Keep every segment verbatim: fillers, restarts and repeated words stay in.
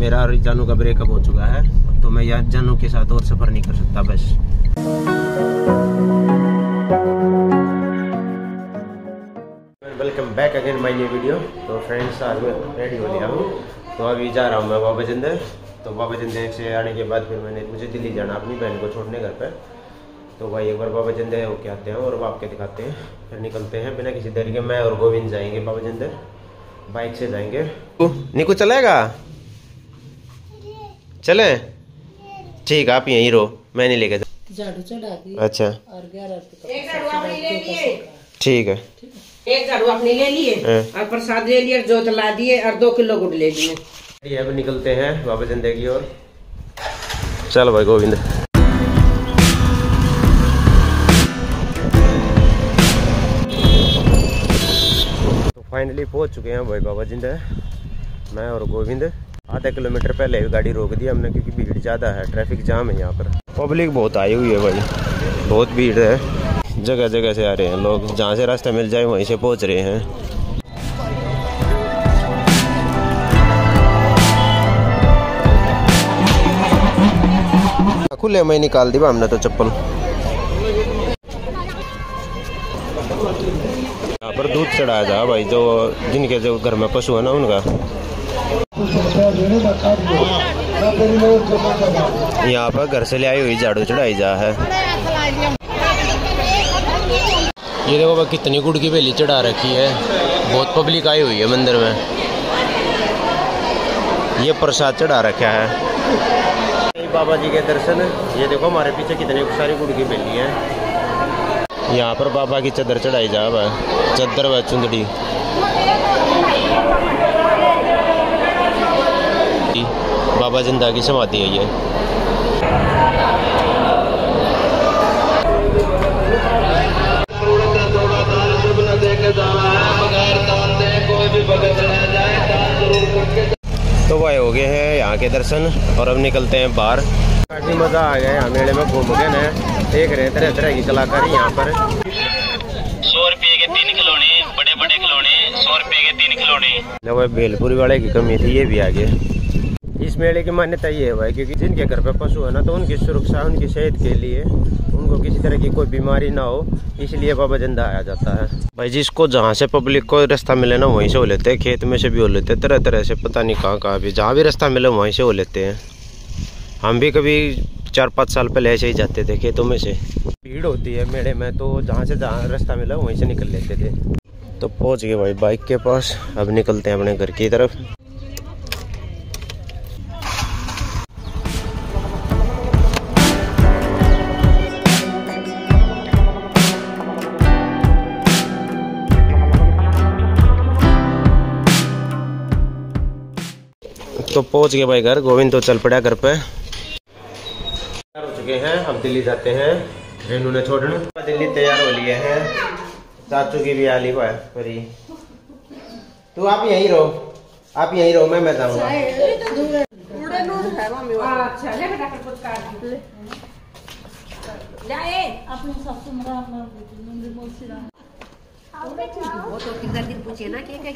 मेरा और जानू का ब्रेकअप हो चुका है, तो मैं यार जानू के साथ और सफ़र नहीं कर सकता। बस welcome back again my new video. तो फ्रेंड्स आज मैं रेडी हो गया हूँ, तो अभी जा रहा हूँ मैं बाबा जिंदर। तो बाबा जिंदर से आने के बाद फिर मैंने मुझे दिल्ली जाना अपनी बहन को छोड़ने घर पर। तो भाई एक बार बाबा जिंदर होके आते हैं और वो आपके दिखाते हैं, फिर निकलते हैं बिना किसी देरी के। मैं और गोविंद जाएंगे बाबा जिंदर, बाइक से जाएंगे। निको चलेगा? चले ठीक है, आप यहीं रहो, मैं नहीं लेके जाऊँ। अच्छा ठीक है, एक झाड़ू आपने ले लिए और प्रसाद ले लिए और जोत ला दिए और दो किलो गुड़ ले लिए। अब निकलते हैं बाबा जिंदे की ओर। चलो भाई गोविंद। तो फाइनली पहुंच चुके हैं भाई बाबा जिंदे, मैं और गोविंद। आधा किलोमीटर पहले गाड़ी रोक दी हमने क्योंकि भीड़ ज़्यादा है, ट्रैफिक जाम है यहाँ पर। पब्लिक बहुत आई हुई है भाई, बहुत भीड़ है, जगह जगह से आ रहे हैं लोग, जहाँ से रास्ता मिल जाए वहीं से पहुँच रहे हैं। खुले में निकाल दी हमने तो चप्पल। यहाँ पर दूध चढ़ाया जा भाई, जो जिनके जो घर में पशु है ना उनका। यहाँ पर घर से ले आई हुई झाड़ू चढ़ाई जा है। ये देखो भाई कितनी गुड़ की बेली चढ़ा रखी है, बहुत पब्लिक आई हुई है मंदिर में। ये प्रसाद चढ़ा रखा है बाबा जी के दर्शन। ये देखो हमारे पीछे कितनी सारी गुड़ की बेली है। यहाँ पर बाबा की चादर चढ़ाई जा है, चादर व चुंदड़ी। बाबा जिंदा की समाधि है ये। तो भाई हो गए हैं यहाँ के दर्शन और अब निकलते हैं बाहर। काफी मजा आ गया यहाँ मेले में घूम के ना, देख रहे हैं तरह तरह की कलाकारी यहाँ पर। सौ रुपये के तीन खिलौने, बड़े बड़े खिलौने सौ रुपये के तीन खिलौने। भेलपुरी वाले की कमी थी, ये भी आ गए। इस मेले की मान्यता ये है भाई, क्योंकि जिनके घर पे पशु है ना तो उनकी सुरक्षा, उनकी सेहत के लिए, उनको किसी तरह की कोई बीमारी ना हो, इसलिए बाबा जिंदा आया जाता है भाई। जिसको जहाँ से पब्लिक को रास्ता मिले ना वहीं से हो लेते हैं, खेत में से भी हो लेते हैं, तरह तरह से पता नहीं कहाँ कहाँ भी, जहाँ भी रास्ता मिले वहीं से हो लेते हैं। हम भी कभी चार पाँच साल पहले ऐसे ही जाते थे खेतों में से। भीड़ होती है मेले में तो जहाँ से जहाँ रास्ता मिला वहीं से निकल लेते थे। तो पहुँच गए भाई बाइक के पास, अब निकलते हैं अपने घर की तरफ। तो पहुंच गए भाई घर, गोविंद तो चल पड़ा घर पे। तैयार हो चुके हैं, अब दिल्ली जाते हैं रेनू ने छोड़ने। दिल्ली तैयार हो लिए हैं, चाचू की भी आली भाई परी। तो आप यहीं रहो, आप यहीं रहो, मैं मैं जाऊंगा। वो तो किधर दिन पूछे ना क्या क्या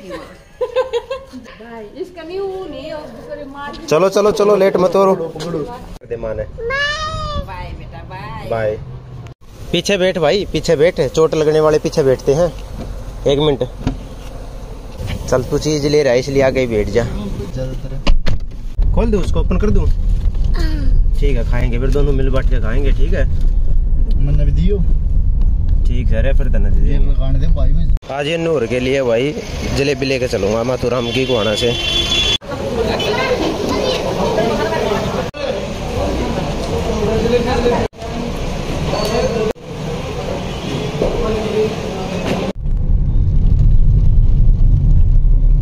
भाई, इसका नहीं नहीं और मार। चलो चलो चलो लेट मत हो, बाय बेटा बाय बाय। पीछे बैठ भाई, पीछे बैठ, चोट लगने वाले पीछे बैठते हैं। एक मिनट चल, तू चीज ले रहा है इसलिए आगे बैठ जा। खोल दू उसको, ओपन कर दूं? ठीक है खाएंगे फिर, दोनों मिल बांट के खाएंगे। ठीक है मन्ना भी दियो। ठीक है फिर दे दे भाई में। आज ये नूर के लिए भाई जलेबी लेके चलूंगा माथुराम की कुआना से।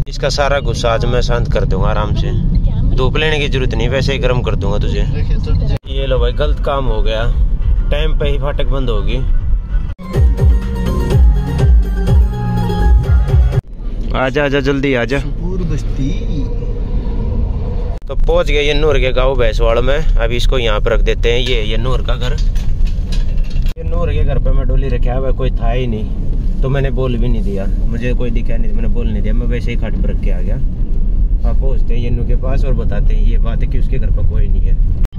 इसका सारा गुस्सा आज मैं शांत कर दूंगा आराम से, धूप लेने की जरूरत नहीं, वैसे ही गर्म कर दूंगा तुझे। ये लो भाई गलत काम हो गया, टाइम पे ही फाटक बंद होगी। आजा आजा जल्दी आजा। बस्ती तो पहुंच गए ये नूर के गांव भैंसवाड़ में। अभी इसको यहाँ पर रख देते हैं। ये ये नूर का घर, ये नूर के घर पे मैं डोली रखा हुआ, कोई था ही नहीं तो मैंने बोल भी नहीं दिया, मुझे कोई दिखा नहीं, मैंने बोल नहीं दिया, मैं वैसे ही खाट पर रख के आ गया। आप पहुँचते हैं यन्नू के पास और बताते हैं ये बात है कि उसके घर पर कोई नहीं है।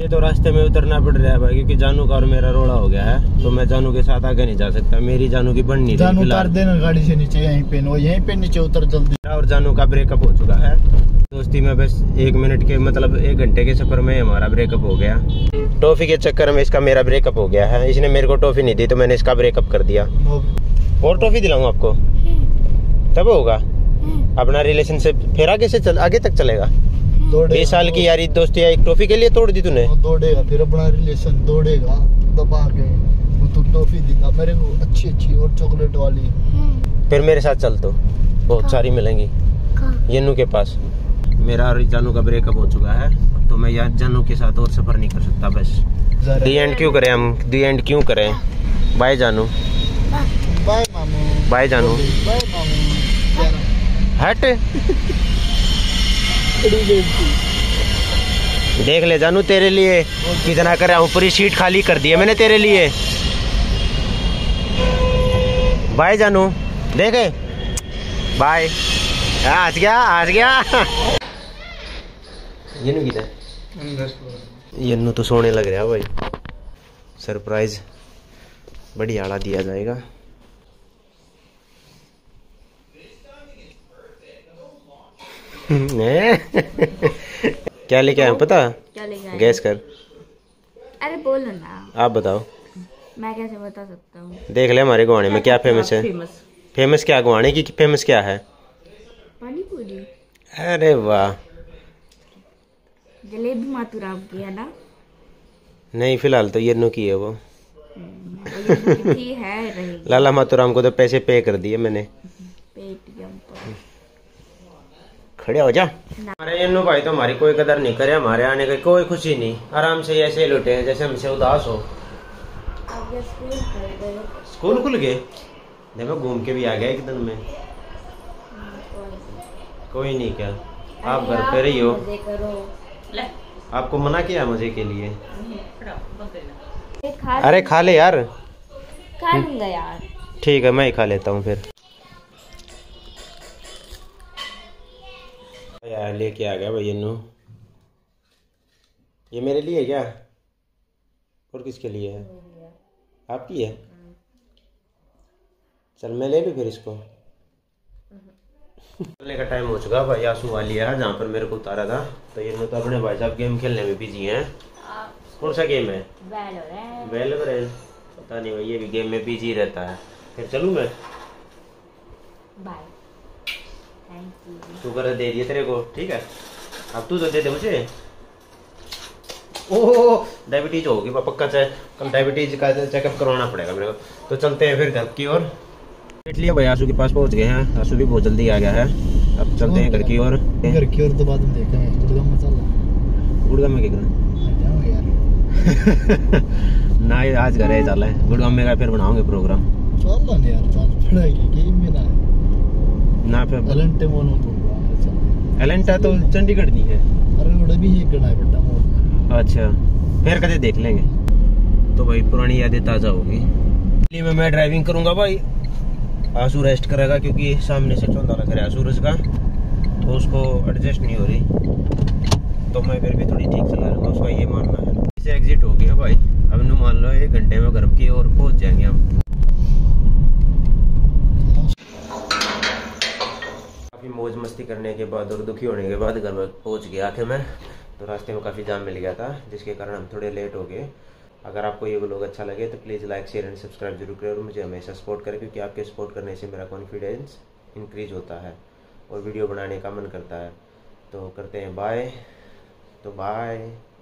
ये तो रास्ते में उतरना पड़ रहा है भाई, क्योंकि जानू का और मेरा रोड़ा हो गया है, तो मैं जानू के साथ आगे नहीं जा सकता। मेरी जानू की बननी जानू उतार देना गाड़ी से नीचे, यहीं पे वो यहीं पे नीचे उतर जल्दी। और जानू का ब्रेकअप हो चुका है दोस्ती में, बस एक मिनट के मतलब एक घंटे के सफर में हमारा ब्रेकअप हो गया। टॉफी के चक्कर में इसका मेरा ब्रेकअप हो गया है। इसने मेरे को टॉफी नहीं दी तो मैंने इसका ब्रेकअप कर दिया। और टॉफी दिलाऊं आपको तब होगा अपना रिलेशनशिप, फिर आगे से आगे तक चलेगा। बीस साल की यारी दोस्ती है, एक टॉफी के लिए तोड़ दी तूने। दौड़ेगा फिर अपना रिलेशन, दौड़ेगा दबा के। वो तू टॉफी देगा मेरे को अच्छी अच्छी और चॉकलेट वाली। फिर मेरे साथ चल तो बहुत सारी मिलेंगी यन्नू के पास। मेरा और जानू का ब्रेकअप हो चुका है, तो मैं यार जानू के साथ और सफर नहीं कर सकता। बस दी एंड क्यों करें हम, दी एंड क्यों करें। बाय जानू, बाय मामू, बाय जानू, बाय मामू, हट। देख ले जानू तेरे लिए कितना कर रहा हूँ, पूरी सीट खाली कर दी है मैंने तेरे लिए। बाय जानू, देखे बाय। आज गया आज गया यन्नू किधर? यन्नू तो सोने लग रहा है भाई। सरप्राइज बड़ी आड़ा दिया जाएगा। क्या लेके आए पता? क्या लेके? गैस कर। अरे बोलो ना। आप बताओ। मैं कैसे बता सकता हूँ? देख ले हमारे गुआने में क्या फेमस है। फेमस, फेमस क्या गुआने की फेमस क्या है? पानी पूरी। अरे वाह। जलेबी माथुराम की है ना? नहीं फिलहाल तो यन्नू की है वो। की है लाला माथुराम को तो पैसे पे कर दिए मैंने। खड़े हो जा। हमारे यन्नू भाई तो हमारी कोई कदर नहीं करे, हमारे आने की कोई खुशी नहीं। आराम से ऐसे लुटे हैं जैसे हमसे उदास हो। स्कूल खुल गए, देखो घूम के भी आ गया एक दिन में। कोई नहीं क्या, आप घर पे रही हो। आपको मना किया मजे के लिए? अरे खा ले यार, खा लूंगा यार। ठीक है मैं ही खा लेता हूँ फिर। यार लेके आ गया भाई यन्नू। ये मेरे लिए क्या और किसके लिए है? आपकी है। चल मैं ले भी फिर इसको। खेलने का टाइम हो चुका भाई। आंसू वाली है जहाँ पर मेरे को उतारा था। तो यन्नू तो अपने भाई साहब गेम खेलने में बिजी हैं। कौन सा गेम है? वैलोरेंट। वैलोरेंट पता नहीं भाई, ये भी गेम में बिजी रहता है। फिर चलूँ मैं? बाय। शुगर दे दिए तेरे को, ठीक है। अब तू तो दे दे मुझे। ओह डायबिटीज होगी पक्का, चाहे कल डायबिटीज का चेकअप करवाना पड़ेगा मेरे को। तो चलते हैं फिर घर की ओर। बैठ लिया भाई, आंसू के पास पहुंच गए हैं। आंसू भी बहुत जल्दी आ गया है। अब चलते हैं घर की ओर। घर की ओर तो बाद में देखते हैं। गुड़गांव में चलना, गुड़गांव में क्या करना ना आज घर है चल है गुड़गांव में, फिर बनाओगे प्रोग्राम। चलना नहीं यार, चल पड़ेगा गेम में ना ना एलेंटा तो चंडीगढ़ नहीं है। अरे भी है। अच्छा फिर कभी देख लेंगे। तो भाई पुरानी यादें ताज़ा होगी। इसलिए मैं मैं ड्राइविंग करूंगा भाई। आंसू रेस्ट करेगा क्योंकि सामने से चौंधा लग रहा है सूरज का, तो उसको एडजस्ट नहीं हो रही। तो मैं फिर भी थोड़ी ठीक चला लूँगा, उसका ये मानना है। इसे एग्जिट हो गया भाई। अब ना मान लो एक घंटे में घर की ओर पहुँच जाएंगे हम। मौज मस्ती करने के बाद और दुखी होने के बाद घर पर पहुँच गया आखिर मैं। तो रास्ते में काफ़ी जाम मिल गया था जिसके कारण हम थोड़े लेट हो गए। अगर आपको ये व्लॉग अच्छा लगे तो please like share and subscribe जरूर करें और मुझे हमेशा सपोर्ट करें, क्योंकि आपके सपोर्ट करने से मेरा कॉन्फिडेंस इंक्रीज होता है और वीडियो बनाने का मन करता है। तो करते हैं बाय। तो बाय।